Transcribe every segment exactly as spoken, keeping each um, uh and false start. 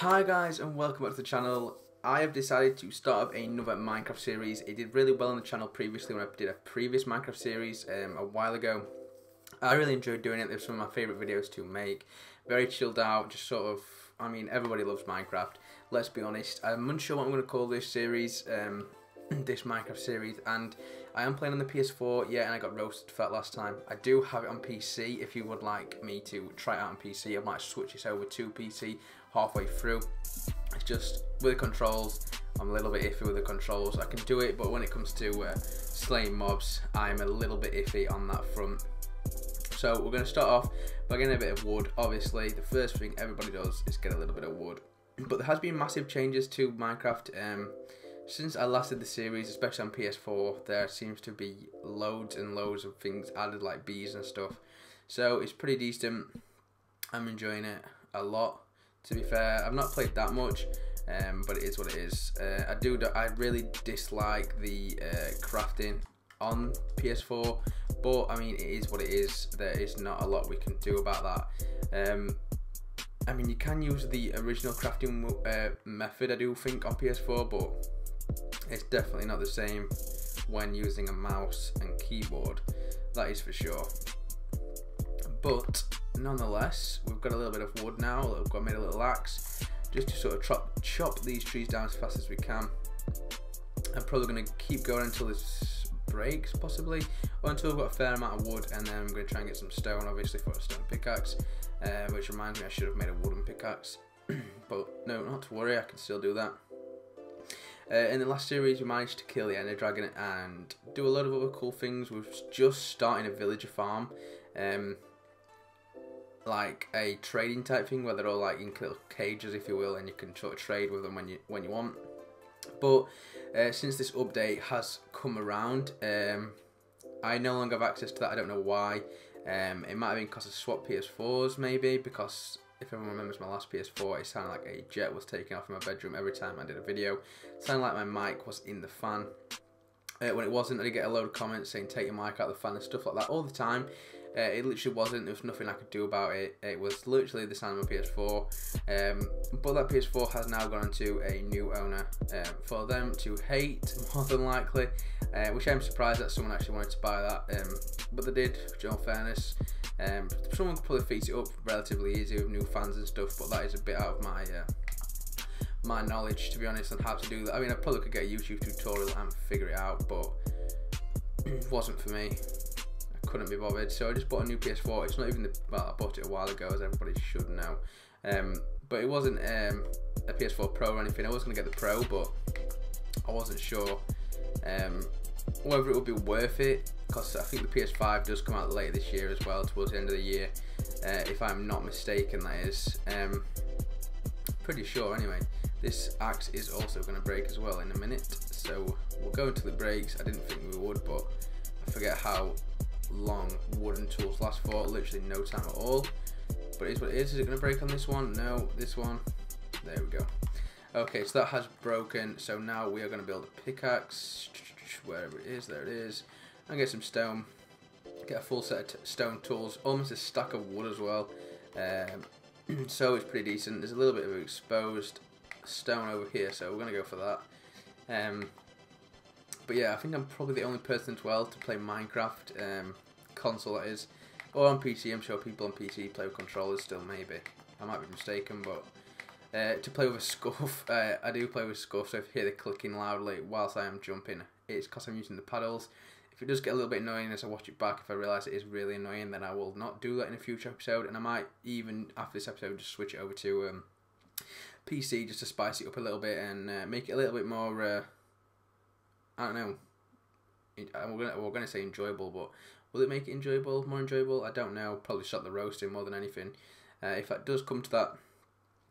Hi guys and welcome back to the channel. I have decided to start up another Minecraft series. It did really well on the channel previously when I did a previous Minecraft series um, a while ago. I really enjoyed doing it. They're some of my favourite videos to make. Very chilled out, just sort of, I mean, everybody loves Minecraft, let's be honest. I'm unsure what I'm going to call this series, um, this Minecraft series, and I am playing on the P S four, yeah, and I got roasted for that last time. I do have it on P C. If you would like me to try it out on P C, I might switch this over to P C halfway through. It's just, with the controls, I'm a little bit iffy with the controls. I can do it, but when it comes to uh, slaying mobs, I'm a little bit iffy on that front. So we're going to start off by getting a bit of wood. Obviously, the first thing everybody does is get a little bit of wood. But there has been massive changes to Minecraft um, since I last did the series, especially on P S four. There seems to be loads and loads of things added, like bees and stuff. So it's pretty decent. I'm enjoying it a lot. To be fair, I've not played that much, um, but it is what it is. Uh, I do. I really dislike the uh, crafting on P S four, but I mean, it is what it is. There is not a lot we can do about that. Um, I mean, you can use the original crafting uh, method, I do think, on P S four, but it's definitely not the same when using a mouse and keyboard. That is for sure. But nonetheless, we've got a little bit of wood now. We've got made a little axe just to sort of chop, chop these trees down as fast as we can. I'm probably going to keep going until this breaks, possibly, or until we've got a fair amount of wood, and then I'm going to try and get some stone, obviously, for a stone pickaxe, uh, which reminds me I should have made a wooden pickaxe, but no, not to worry, I can still do that. Uh, in the last series, we managed to kill the Ender Dragon and do a lot of other cool things. We're just starting a villager farm, um, like a trading type thing where they're all like in little cages, if you will, and you can sort of trade with them when you when you want. But uh, since this update has come around, um, I no longer have access to that. I don't know why. Um, it might have been because I swapped P S fours, maybe, because if everyone remembers my last P S four, it sounded like a jet was taken off in my bedroom every time I did a video. It sounded like my mic was in the fan. Uh, when it wasn't, I did get a load of comments saying take your mic out of the fan and stuff like that all the time. Uh, it literally wasn't. There was nothing I could do about it. It was literally the sound of my P S four. Um, but that P S four has now gone to a new owner uh, for them to hate, more than likely. Uh, which I'm surprised that someone actually wanted to buy that. Um, but they did, which in all fairness. Um, someone could probably fix it up relatively easy with new fans and stuff. But that is a bit out of my uh, my knowledge, to be honest, on how to do that. I mean, I probably could get a YouTube tutorial and figure it out. But it wasn't for me. Couldn't be bothered, so I just bought a new P S four. It's not even the well, I bought it a while ago, as everybody should know, um, but it wasn't um, a P S four Pro or anything. I was going to get the Pro, but I wasn't sure um, whether it would be worth it, because I think the P S five does come out later this year as well, towards the end of the year, uh, if I'm not mistaken, that is. Um, pretty sure anyway. This axe is also going to break as well in a minute, so we'll go until it breaks. I didn't think we would, but I forget how long wooden tools last for. Literally no time at all, but it is what it is. Is it going to break on this one? No, this one. There we go. Okay, so that has broken, so now we are going to build a pickaxe, wherever it is. There it is. And get some stone, get a full set of stone tools, almost a stack of wood as well, um, so it's pretty decent. There's a little bit of exposed stone over here, so we're going to go for that. um, But yeah, I think I'm probably the only person as well to play Minecraft, um, console that is, or on P C. I'm sure people on P C play with controllers still, maybe. I might be mistaken, but uh, to play with a scuff, uh, I do play with scuff, so if you hear the clicking loudly whilst I am jumping, it's because I'm using the paddles. If it does get a little bit annoying as I watch it back, if I realise it is really annoying, then I will not do that in a future episode, and I might even, after this episode, just switch it over to um, P C just to spice it up a little bit and uh, make it a little bit more... Uh, I don't know. We're gonna we're gonna say enjoyable, but will it make it enjoyable? More enjoyable? I don't know. Probably shut the roasting more than anything. Uh, if that does come to that.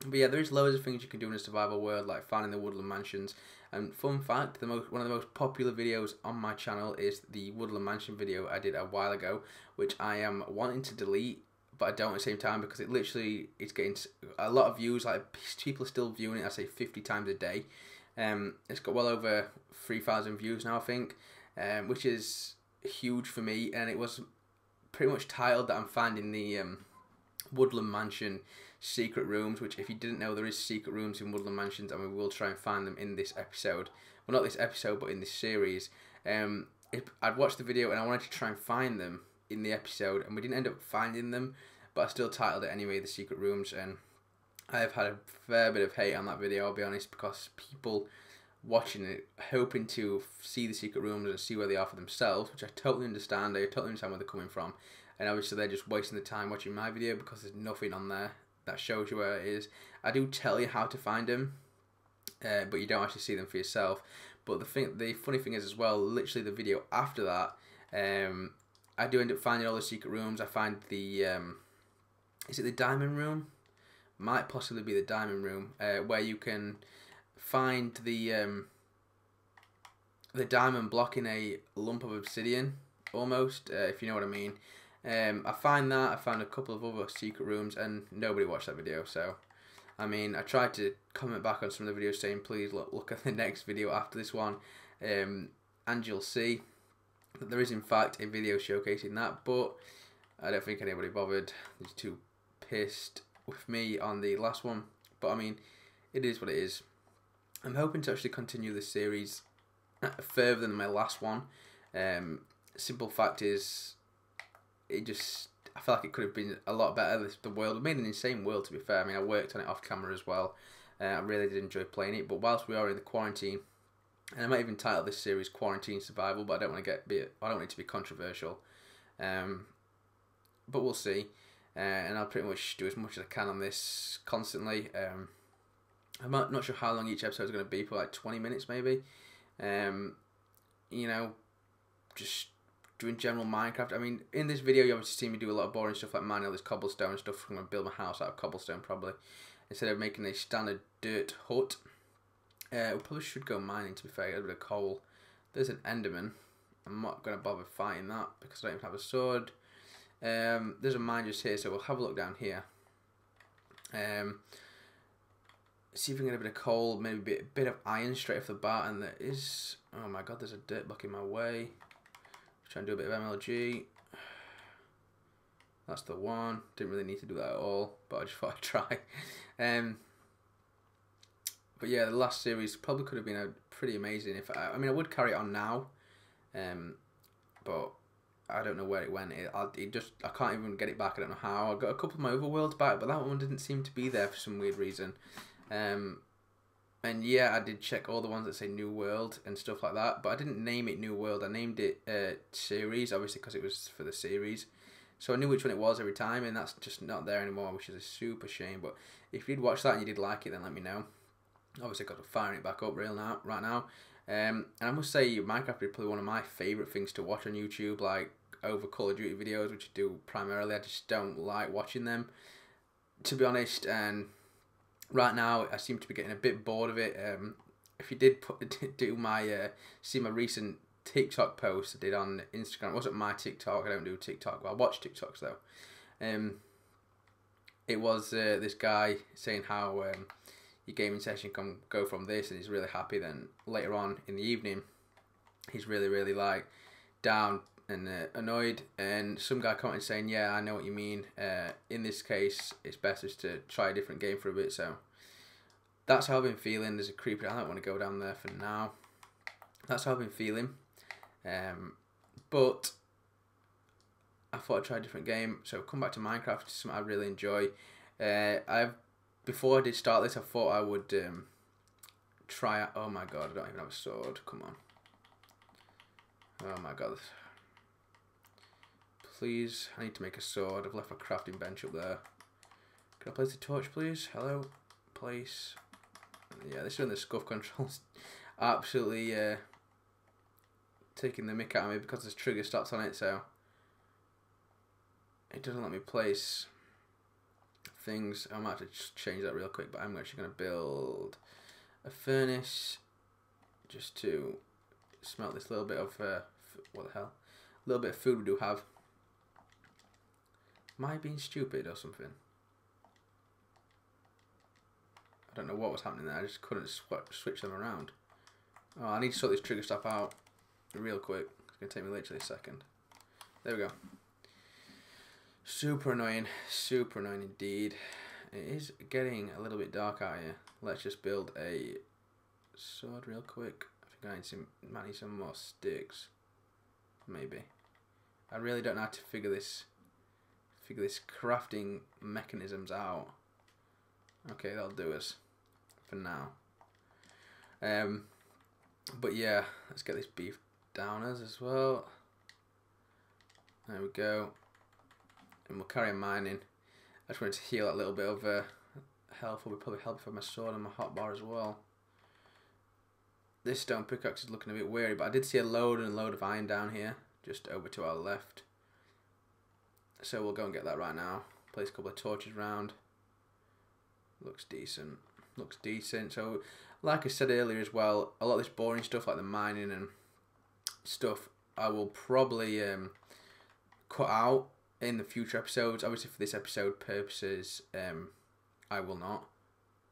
But yeah, there is loads of things you can do in a survival world, like finding the woodland mansions. And fun fact, the most one of the most popular videos on my channel is the woodland mansion video I did a while ago, which I am wanting to delete, but I don't at the same time, because it literally it's getting a lot of views. Like, people are still viewing it. I say fifty times a day. Um, it's got well over three thousand views now, I think, um, which is huge for me, and it was pretty much titled that I'm finding the um, Woodland Mansion secret rooms, which if you didn't know, there is secret rooms in Woodland Mansions, and we will try and find them in this episode. Well, not this episode, but in this series. Um, if I'd watched the video and I wanted to try and find them in the episode, and we didn't end up finding them, but I still titled it anyway, The Secret Rooms, and I have had a fair bit of hate on that video, I'll be honest, because people watching it, hoping to see the secret rooms and see where they are for themselves, which I totally understand, I totally understand where they're coming from, and obviously they're just wasting the time watching my video because there's nothing on there that shows you where it is. I do tell you how to find them, uh, but you don't actually see them for yourself. But the thing, the funny thing is as well, literally the video after that, um, I do end up finding all the secret rooms. I find the, um, is it the diamond room? Might possibly be the diamond room, uh, where you can find the um, the diamond block in a lump of obsidian, almost, uh, if you know what I mean. Um, I find that, I found a couple of other secret rooms, and nobody watched that video, so, I mean, I tried to comment back on some of the videos saying, please look, look at the next video after this one, um, and you'll see that there is, in fact, a video showcasing that, but I don't think anybody bothered. They're too pissed with me on the last one, but I mean, it is what it is. I'm hoping to actually continue this series further than my last one. Um, simple fact is, it just, I feel like it could have been a lot better. The world, I made an insane world, to be fair. I mean, I worked on it off camera as well. Uh, I really did enjoy playing it, but whilst we are in the quarantine, and I might even title this series Quarantine Survival, but I don't want to get, be, I don't want it to be controversial. Um, but we'll see. Uh, and I'll pretty much do as much as I can on this constantly. Um, I'm not, not sure how long each episode is going to be, for like twenty minutes maybe. Um, you know, just doing general Minecraft. I mean, in this video you obviously see me do a lot of boring stuff like mining all this cobblestone and stuff. I'm going to build my house out of cobblestone probably, instead of making a standard dirt hut. Uh, we probably should go mining, to be fair, a bit of coal. There's an Enderman. I'm not going to bother fighting that because I don't even have a sword. Um, there's a mine just here, so we'll have a look down here. Um, see if we can get a bit of coal, maybe a bit of iron straight off the bat, and there is, oh my god, there's a dirt block in my way. Try and do a bit of M L G. That's the one. Didn't really need to do that at all, but I just thought I'd try. Um, but yeah, the last series probably could have been a pretty amazing. If I, I mean, I would carry it on now, um, but I don't know where it went. It, I, it just I can't even get it back. I don't know how. I got a couple of my other worlds back, but that one didn't seem to be there for some weird reason. Um, and yeah, I did check all the ones that say New World and stuff like that, but I didn't name it New World. I named it uh, Series, obviously, because it was for the series. So I knew which one it was every time, and that's just not there anymore, which is a super shame. But if you'd watch that and you did like it, then let me know. Obviously, I've got to fire it back up real now, right now. Um, and I must say, Minecraft is probably one of my favourite things to watch on YouTube, like over Call of Duty videos, which I do primarily. I just don't like watching them, to be honest. And right now, I seem to be getting a bit bored of it. Um, if you did put, do my uh, see my recent TikTok post I did on Instagram, it wasn't my TikTok. I don't do TikTok. Well, I watch TikToks though. Um, it was uh, this guy saying how um, your gaming session can go from this, and he's really happy. Then later on in the evening, he's really really like down and uh, annoyed, and some guy commented saying, yeah, I know what you mean, uh, in this case it's best just to try a different game for a bit. So that's how I've been feeling. There's a creeper, I don't want to go down there for now. That's how I've been feeling, um, but I thought I'd try a different game, so come back to Minecraft. It's something I really enjoy. uh, I've before I did start this, I thought I would um, try out, oh my god, I don't even have a sword, come on, oh my god. Please, I need to make a sword. I've left my crafting bench up there. Can I place the torch, please? Hello? Place. Yeah, this is when the scuff controls absolutely uh, taking the mick out of me because there's trigger stops on it, so it doesn't let me place things. I might have to change that real quick, but I'm actually going to build a furnace just to smelt this little bit of, uh, what the hell, a little bit of food we do have. Am I being stupid or something? I don't know what was happening there. I just couldn't sw switch them around. Oh, I need to sort this trigger stuff out real quick. It's going to take me literally a second. There we go. Super annoying. Super annoying indeed. It is getting a little bit dark out here. Let's just build a sword real quick. I think I need some, might need some more sticks. Maybe. I really don't know how to figure this figure this crafting mechanisms out. Okay, that'll do us for now. Um but yeah, let's get this beef downers as well. There we go. And we'll carry on mining. I just wanted to heal a little bit of uh, health. Will probably help for my sword and my hotbar as well. This stone pickaxe is looking a bit weary, but I did see a load and a load of iron down here, just over to our left. So we'll go and get that right now. Place a couple of torches round. Looks decent. Looks decent. So, like I said earlier as well, a lot of this boring stuff like the mining and stuff, I will probably um, cut out in the future episodes. Obviously, for this episode purposes, um, I will not.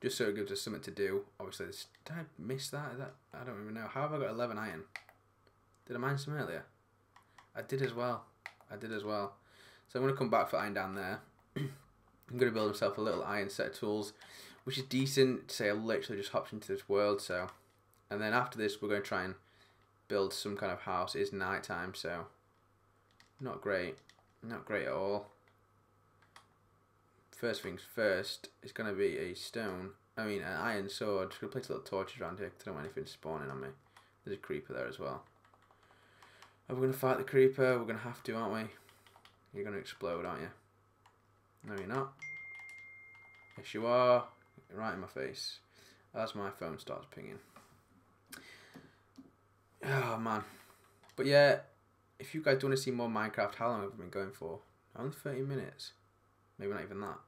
Just so it gives us something to do. Obviously, this, did I miss that? Is that? I don't even know. How have I got eleven iron? Did I mine some earlier? I did as well. I did as well. So I'm going to come back for iron down there. I'm going to build myself a little iron set of tools, which is decent. Say I literally just hopped into this world. So, and then after this, we're going to try and build some kind of house. It's night time, so not great. Not great at all. First things first, it's going to be a stone, I mean an iron sword. Just going to place a little torches around here because I don't want anything spawning on me. There's a creeper there as well. Are we going to fight the creeper? We're going to have to, aren't we? You're going to explode, aren't you? No, you're not. Yes, you are. You're right in my face. As my phone starts pinging. Oh, man. But yeah, if you guys do want to see more Minecraft, how long have I been going for? Only thirty minutes. Maybe not even that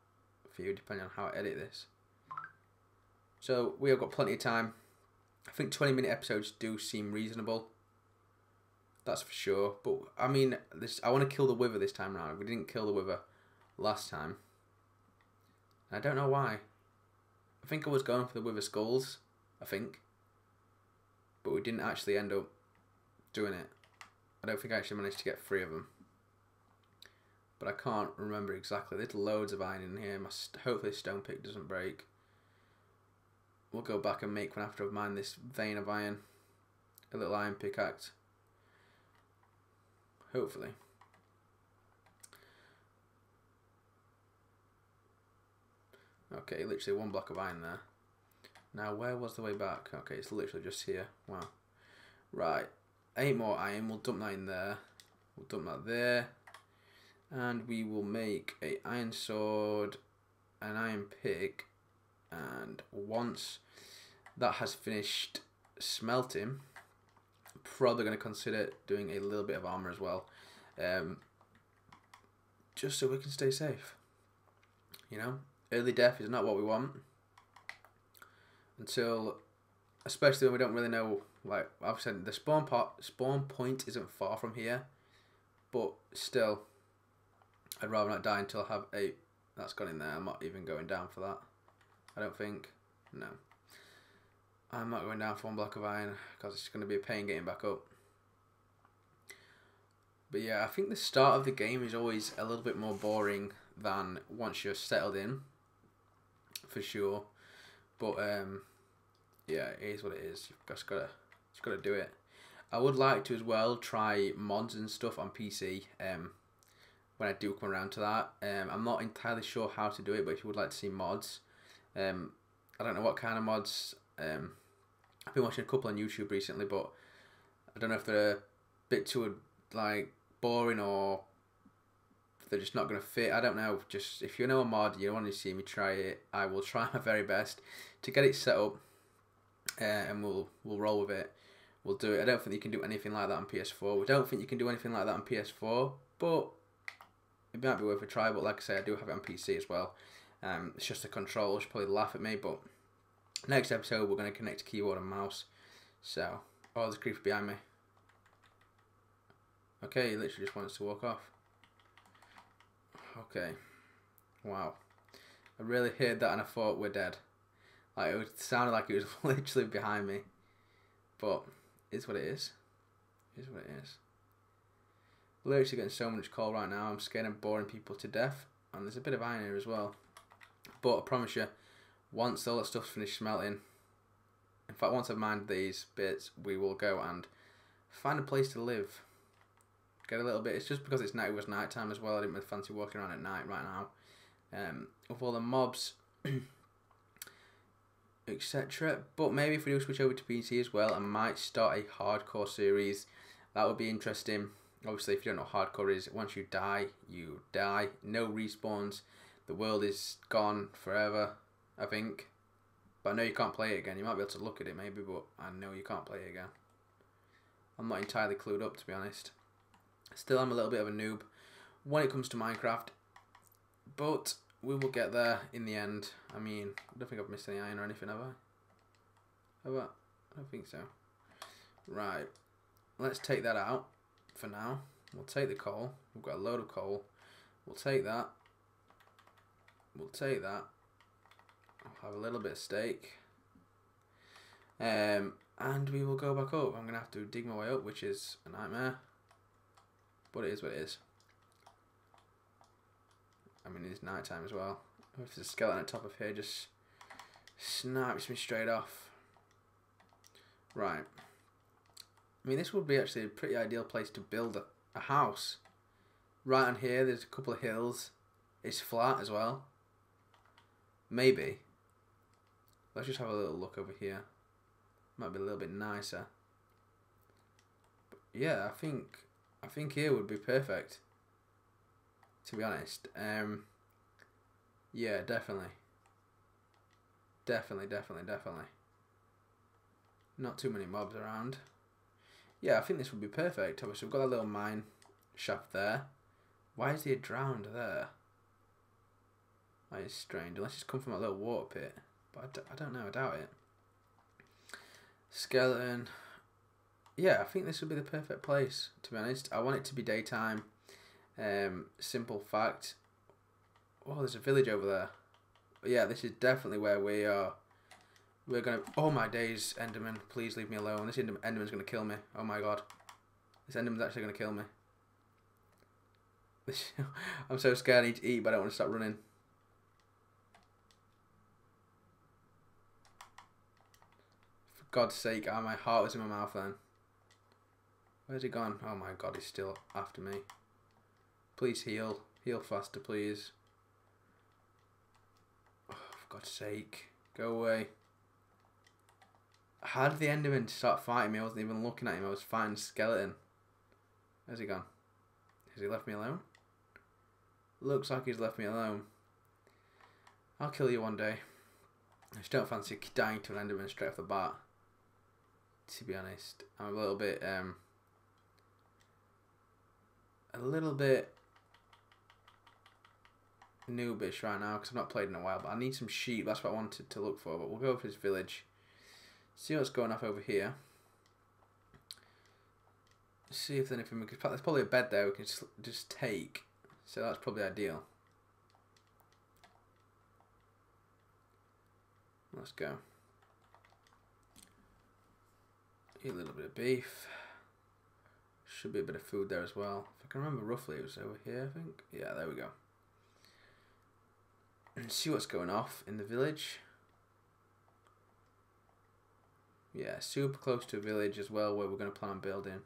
for you, depending on how I edit this. So we have got plenty of time. I think twenty minute episodes do seem reasonable. That's for sure. But I mean, this I want to kill the wither this time round. We didn't kill the wither last time. I don't know why. I think I was going for the wither skulls. I think. But we didn't actually end up doing it. I don't think I actually managed to get three of them. But I can't remember exactly. There's loads of iron in here. My st hopefully stone pick doesn't break. We'll go back and make one after I've mined this vein of iron. A little iron pickaxe. Hopefully. Okay, literally one block of iron there. Now, where was the way back? Okay, it's literally just here. Wow. Right. Eight more iron. We'll dump that in there. We'll dump that there. And we will make a iron sword, an iron pick, and once that has finished smelting, I'm probably going to consider doing a little bit of armor as well, um, just so we can stay safe. You know, early death is not what we want, until, especially when we don't really know. Like I've said, the spawn part, spawn point isn't far from here, but still. I'd rather not die until I have eight. That's gone in there. I'm not even going down for that. I don't think. No. I'm not going down for one block of iron because it's going to be a pain getting back up. But yeah, I think the start of the game is always a little bit more boring than once you're settled in. For sure. But um, yeah, it is what it is. You've just got to, just got to do it. I would like to as well try mods and stuff on P C. Um. When I do come around to that, um, I'm not entirely sure how to do it, but if you would like to see mods, um, I don't know what kind of mods. Um, I've been watching a couple on YouTube recently, but I don't know if they're a bit too like boring or if they're just not going to fit. I don't know. Just if you know a mod, you want to see me try it, I will try my very best to get it set up, uh, and we'll we'll roll with it. We'll do it. I don't think you can do anything like that on P S four. We don't think you can do anything like that on P S four, but it might be worth a try, but like I say, I do have it on P C as well. Um, it's just the controls. She'll probably laugh at me, but next episode we're going to connect keyboard and mouse. So, oh, there's a creeper behind me. Okay, he literally just wants to walk off. Okay. Wow. I really heard that and I thought we're dead. Like, it sounded like it was literally behind me. But, it's what it is. It is what it is. Literally getting so much coal right now. I'm scared of boring people to death, and there's a bit of iron here as well. But I promise you, once all that stuff's finished smelting, in fact once I've mined these bits, we will go and find a place to live. Get a little bit, it's just because it's night, it was night time as well, I didn't really fancy walking around at night right now. Um, with all the mobs, et cetera. But maybe if we do switch over to P C as well, I might start a hardcore series. That would be interesting. Obviously, if you don't know what hardcore is, once you die, you die. No respawns. The world is gone forever, I think. But I know you can't play it again. You might be able to look at it maybe, but I know you can't play it again. I'm not entirely clued up, to be honest. Still, I'm a little bit of a noob when it comes to Minecraft. But we will get there in the end. I mean, I don't think I've missed any iron or anything, have I? Have I? I don't think so. Right. Let's take that out for now. We'll take the coal. We've got a load of coal. We'll take that. We'll take that. I'll have a little bit of steak. Um, and we will go back up. I'm going to have to dig my way up, which is a nightmare. But it is what it is. I mean, it's night time as well. If there's a skeleton at the top of here, just snipes me straight off. Right. I mean, this would be actually a pretty ideal place to build a, a house. Right on here, there's a couple of hills. It's flat as well. Maybe. Let's just have a little look over here. Might be a little bit nicer. But yeah, I think I think here would be perfect, to be honest. Um, yeah, definitely. Definitely, definitely, definitely. Not too many mobs around. Yeah, I think this would be perfect. Obviously, we've got a little mine shaft there. Why is there drowned there? That is strange. Unless it's come from a little water pit. But I, d I don't know. I doubt it. Skeleton. Yeah, I think this would be the perfect place, to be honest. I want it to be daytime. Um, simple fact. Oh, there's a village over there. But yeah, this is definitely where we are. We're gonna. Oh my days, Enderman! Please leave me alone. This Enderman's gonna kill me. Oh my god, this Enderman's actually gonna kill me. I'm so scared. I need to eat, but I don't want to stop running. For God's sake! Oh, my heart was in my mouth then. Where's he gone? Oh my god, he's still after me. Please heal. Heal faster, please. Oh, for God's sake, go away. How did the Enderman start fighting me? I wasn't even looking at him. I was fighting skeleton. Where's he gone? Has he left me alone? Looks like he's left me alone. I'll kill you one day. I just don't fancy dying to an Enderman straight off the bat. To be honest, I'm a little bit, um, a little bit noobish right now because I've not played in a while. But I need some sheep. That's what I wanted to look for. But we'll go for this village. See what's going off over here. See if there's anything we could. There's probably a bed there we can just take. So that's probably ideal. Let's go. Eat a little bit of beef. Should be a bit of food there as well. If I can remember roughly, it was over here, I think. Yeah, there we go. And see what's going off in the village. Yeah, super close to a village as well where we're going to plan on building.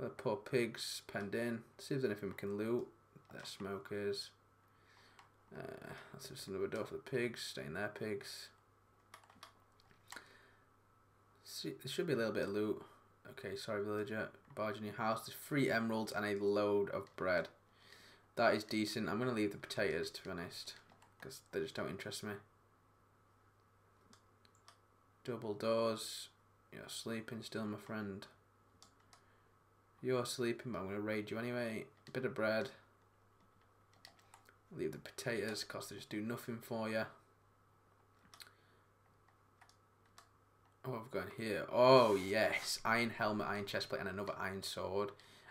The poor pigs penned in. See if there's anything we can loot. There's smokers. Uh, that's just another door for the pigs. Stay in there, pigs. See, there should be a little bit of loot. Okay, sorry villager. Barge in your house. There's three emeralds and a load of bread. That is decent. I'm going to leave the potatoes, to be honest. Because they just don't interest me. Double doors. You're sleeping still, my friend. You're sleeping, but I'm going to raid you anyway. A bit of bread. Leave the potatoes, because they just do nothing for you. What have we got in here? Oh, yes. Iron helmet, iron chestplate, and another iron sword.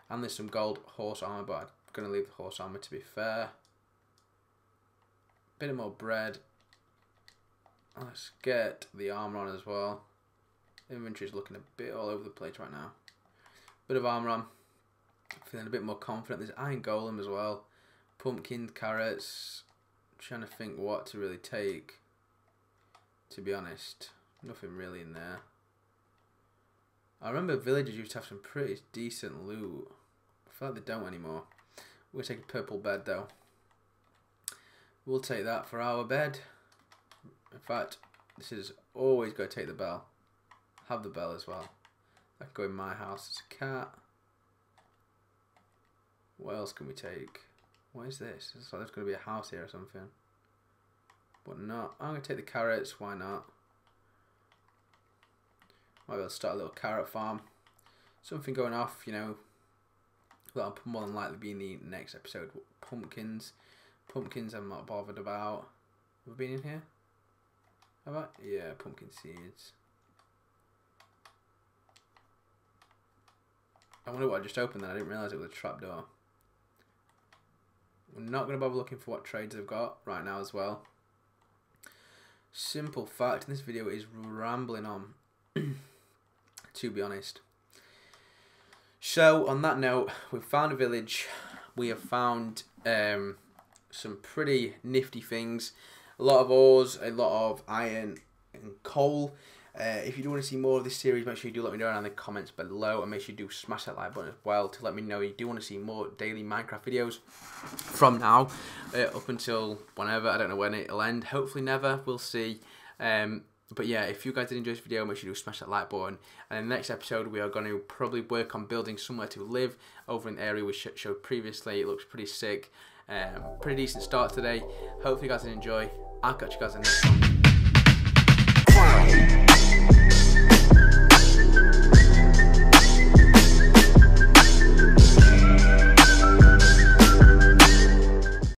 And there's some gold horse armor, but I'm going to leave the horse armor to be fair. Bit of more bread. Let's get the armour on as well. Inventory's looking a bit all over the place right now. Bit of armour on. Feeling a bit more confident. There's iron golem as well. Pumpkins, carrots, trying to think what to really take, to be honest. Nothing really in there. I remember villagers used to have some pretty decent loot. I feel like they don't anymore. We'll take a purple bed though. We'll take that for our bed. In fact, this is always going to take the bell. Have the bell as well. That can go in my house as a cat. What else can we take? What is this? It's like there's going to be a house here or something. But not. I'm going to take the carrots. Why not? Might be able to start a little carrot farm. Something going off, you know. That'll more than likely be in the next episode. Pumpkins. Pumpkins I'm not bothered about. Have we been in here? Have I? Yeah, pumpkin seeds. I wonder what I just opened then. I didn't realise it was a trapdoor. We're not going to bother looking for what trades I've got right now as well. Simple fact, this video is rambling on, to be honest. So, on that note, we've found a village. We have found um, some pretty nifty things. A lot of ores, a lot of iron and coal. Uh, if you do want to see more of this series, make sure you do let me know down in the comments below, and make sure you do smash that like button as well to let me know you do want to see more daily Minecraft videos from now uh, up until whenever. I don't know when it'll end. Hopefully never. We'll see. Um, but yeah, if you guys did enjoy this video, make sure you do smash that like button. And in the next episode, we are going to probably work on building somewhere to live over in the area we showed previously. It looks pretty sick. Um, pretty decent start today. Hopefully you guys enjoy. I'll catch you guys in the next one.